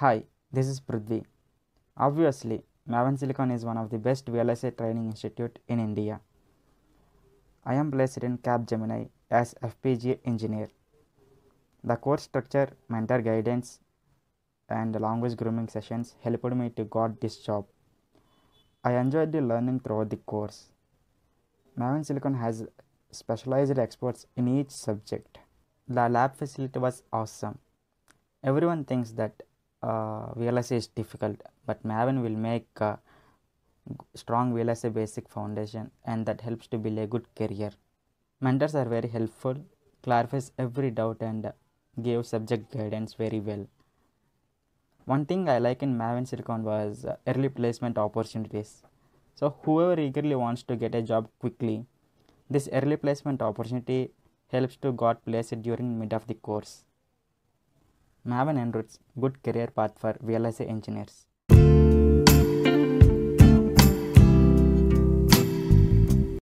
Hi, this is Prudhvi. Obviously, Maven Silicon is one of the best VLSI training institute in India. I am placed in Capgemini as FPGA engineer. The course structure, mentor guidance, and language grooming sessions helped me to get this job. I enjoyed the learning throughout the course. Maven Silicon has specialized experts in each subject. The lab facility was awesome. Everyone thinks that VLSI is difficult, but Maven will make a strong VLSI basic foundation, and that helps to build a good career. Mentors are very helpful, clarifies every doubt, and gave subject guidance very well. One thing I like in Maven Silicon was early placement opportunities. So whoever eagerly wants to get a job quickly, this early placement opportunity helps to get placed during mid of the course. Maven and Roots, good career path for VLSI engineers.